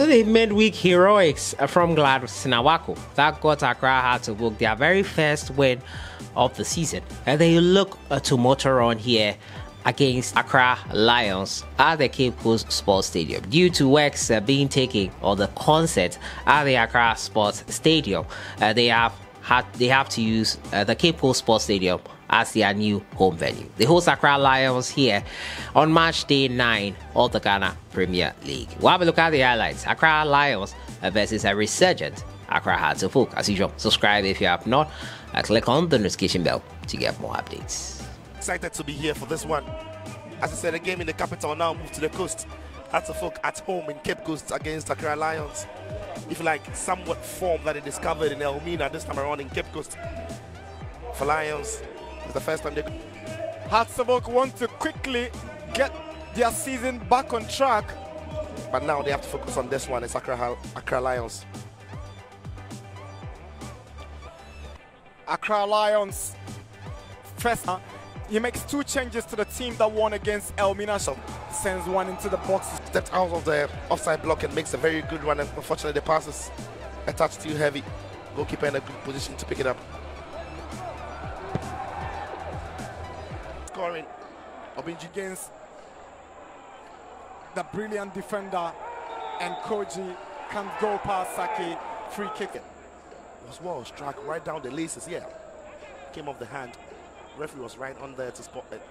After the midweek heroics from Gladys Nawako that got Accra Hearts of Oak their very first win of the season, and they look to motor on here against Accra Lions at the Cape Coast Sports Stadium due to works being taken on the concert at the Accra Sports Stadium. They have to use the Cape Coast Sports Stadium as their new home venue. They host Accra Lions here on March Day 9 of the Ghana Premier League. We'll have a look at the highlights. Accra Lions versus a resurgent Accra Hearts of Oak. As usual, subscribe if you have not, and click on the notification bell to get more updates. Excited to be here for this one. As I said, a game in the capital now moved to the coast. Hearts of Oak at home in Cape Coast against Accra Lions. If like somewhat form that they discovered in Elmina this time around in Cape Coast. For Lions, it's the first time they... Hearts of Oak want to quickly get their season back on track. But now they have to focus on this one. It's Accra Lions. Accra Lions first. He makes two changes to the team that won against Elmina. So sends one into the box. Stepped out of the offside block and makes a very good one. And unfortunately, the pass is a touch too heavy. Goalkeeper in a good position to pick it up. Scoring, Obinji Gaines, the brilliant defender, and Koji can go past Saki. Free kick. It was well struck right down the laces. Yeah, came off the hand. Referee was right on there to spot it.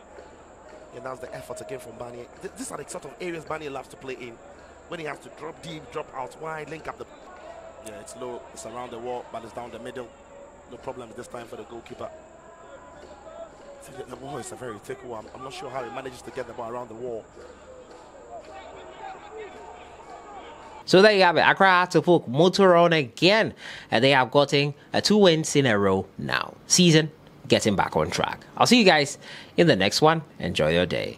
And that's the effort again from Barnieh. These are the sort of areas Barnieh loves to play in. When he has to drop deep, drop out wide, link up the... Yeah, it's low, it's around the wall, but it's down the middle. No problem this time for the goalkeeper. So the wall is a very thick one. I'm not sure how he manages to get the ball around the wall. So there you have it. Accra Hearts of Oak motor on again. And they have gotten 2 wins in a row now. Season getting back on track. I'll see you guys in the next one. Enjoy your day.